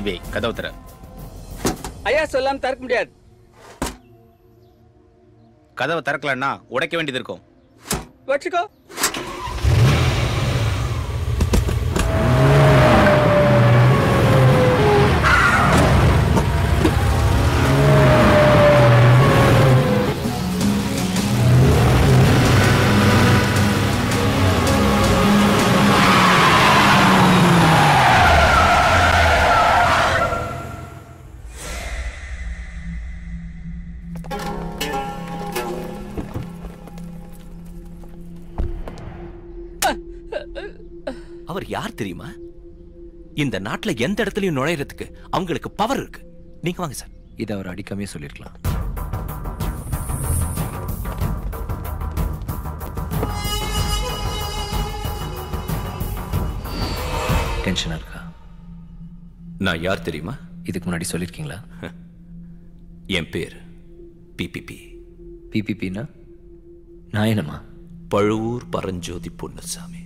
CP கதவு திற. ஐயா சொல்லாம தரக்க முடியாது. கதவை திறக்கலன்னா உடைக்க வேண்டியது இருக்கும். வச்சுக்கோ. அவர் யார் தெரியுமா? இந்த நாட்டுல எந்த இடத்துலயும் நுழையறதுக்கு அவங்களுக்கு பவர் இருக்கு. நீங்க வாங்க சார். இத அவர் அடிக்காமே சொல்லிருக்கலாம். டென்ஷனா இருக்கா? நான் யார் தெரியுமா? இதுக்கு முன்னாடி சொல்லிருக்கீங்களா? என் பேர் பிபிபி. பிபிபினா நான் என்னமா? பழுவூர் பரஞ்சோதி பொன்னுசாமி.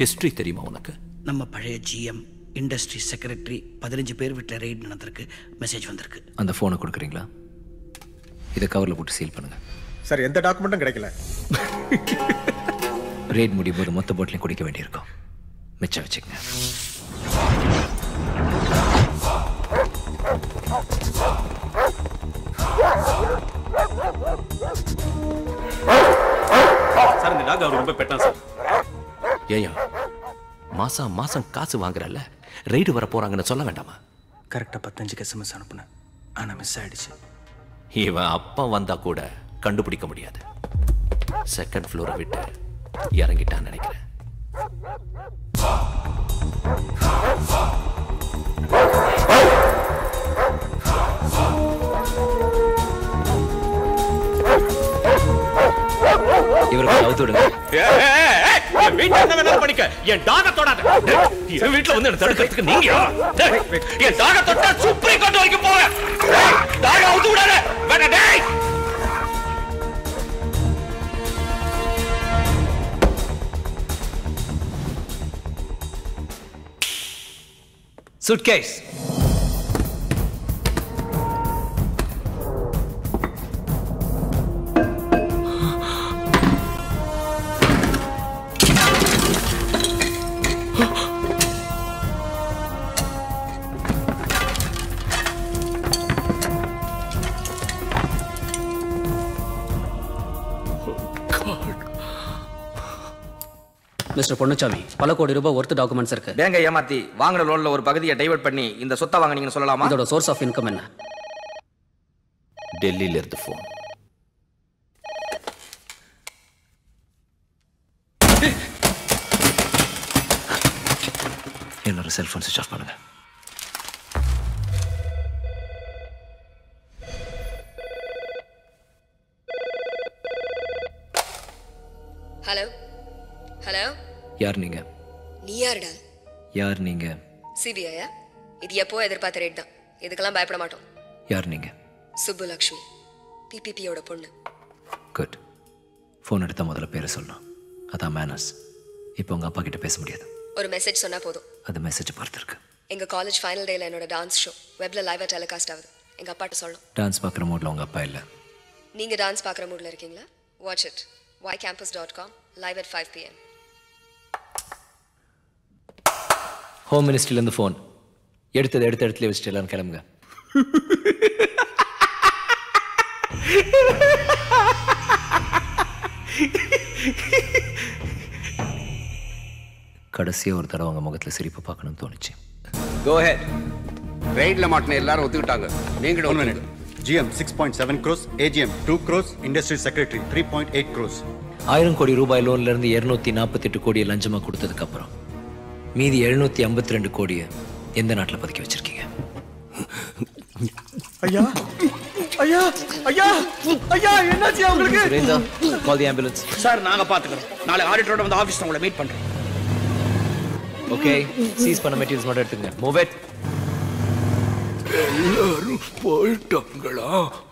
हिस्ट्री தெரியுமா உனக்கு? நம்ம பழைய ஜிஎம் இண்டஸ்ட்ரி செக்ரட்டரி 15 பேர் விட்ட ரெய்ட் நடந்துருக்கு. மெசேஜ் வந்திருக்கு. அந்த போனை கொடுக்குறீங்களா? இத கவர்ல போட்டு சீல் பண்ணுங்க சார். எந்த டாக்குமெண்டும் கிடைக்கல. ரெய்ட் முடியும்போது மொத்த பாட்டிலையும் குடிக்க வேண்டியிருக்கும். மிச்சம் வச்சுக்கங்க. சார் இந்த டாக் அவர் ரொம்ப பெட்டான் சார். ஏயா மாசம் மாசம் காசு வாங்குறல்ல, ரெய்டு வர போறாங்கன்னு சொல்ல வேண்டாமா? கரெக்டா 15 எஸ்எம்எஸ் அனுப்புன, ஆனா மிஸ் ஆயிடுச்சு. இவன் அப்பா வந்தா கூட கண்டுபிடிக்க முடியாது. செகண்ட் ஃப்ளோரை விட்டு இறங்கிட்டான்னு நினைக்கிறேன். இவருக்கு அவுத்து விடுங்க. வீட்டுல என்ன பண்ணிக்க, என் டாக தொடாத. என் வீட்டுல வந்து என்ன தடுக்கிறதுக்கு நீங்க? என் டாக தொட்டா சுப்ரீம் கோர்ட் வரைக்கும் போவேன். டாக அவுத்து விடாத. சூட்கேஸ் மிஸ்டர் பொன்னுசாமி, பல கோடி ரூபாய் ஒர்த் டாக்குமெண்ட்ஸ் இருக்கு. பேங்க ஏமாத்தி வாங்குற லோன்ல ஒரு பகுதியை டைவர்ட் பண்ணி இந்த சொத்தை வாங்குனீங்கன்னு சொல்லலாமா? இதோட சோர்ஸ் ஆஃப் இன்கம் என்ன? டெல்லியில இருந்து ஃபோன். என்னோட செல்போன் ஸ்விட்ச் ஆஃப் பண்ணுங்க. Hello hello. யார் நீங்க? நீ யாருடா? யார் நீங்க? சிபிஐயா? இது எப்போ எதிர்பார்த்த ரேட் தான். இதுக்கெல்லாம் பயப்பட மாட்டோம். யார் நீங்க? சுப்புலக்ஷ்மி, பிபிபியோட பொண்ணு. குட். ஃபோன் எடுத்த முதல்ல பேரை சொல்லணும். அதான் மேனஸ். இப்போ உங்க அப்பா கிட்ட பேச முடியாது. ஒரு மெசேஜ் சொன்னா போதும். அது மெசேஜ் பார்த்துருக்கு. எங்க காலேஜ் ஃபைனல் டேல என்னோட டான்ஸ் ஷோ வெப்ல லைவா டெலிகாஸ்ட் ஆகுது. எங்க அப்பாட்ட சொல்லணும். டான்ஸ் பார்க்குற மூட்ல உங்க அப்பா இல்ல. நீங்க டான்ஸ் பார்க்குற மூட்ல இருக்கீங்களா? Watch it. ycampus.com live at 5 PM. Home மினிஸ்ட்ரியிலேருந்து ஃபோன். எடுத்தது எடுத்த இடத்துல வச்சுட்டு எல்லாரும் கிளம்புங்க. கடைசியாக ஒரு தடவை அவங்க முகத்தில் சிரிப்பு பார்க்கணும்னு தோணுச்சு. ரெய்டில் மாட்டின எல்லாரும் ஒத்துக்கிட்டாங்க. நீங்களும் GM 6.7 crores, AGM 2 crores, Industry Secretary 3.8 crores. 1000 கோடி ரூபாய் லோன்ல இருந்து 248 கோடி லஞ்சமா கொடுத்ததுக்கு அப்புறம் மீதி 752 கோடியை எந்த நாட்டுல பதுக்கி வச்சிருக்கீங்க? ஐயா ஐயா ஐயா ஐயா என்னாச்சு உங்களுக்கு? ரேஞ்சா கால் தி ஆம்புலன்ஸ். சார் நாங்க பாத்துக்கறோம். நாளை ஆடிட்டரோட வந்து ஆபீஸ்ல உங்களை மீட் பண்றோம். ஓகே, சீஸ் பண்ண மெட்டீரியல்ஸ் மட்டும் எடுத்துங்க. Move it. எல்லாரும் போயிட்டாங்களா?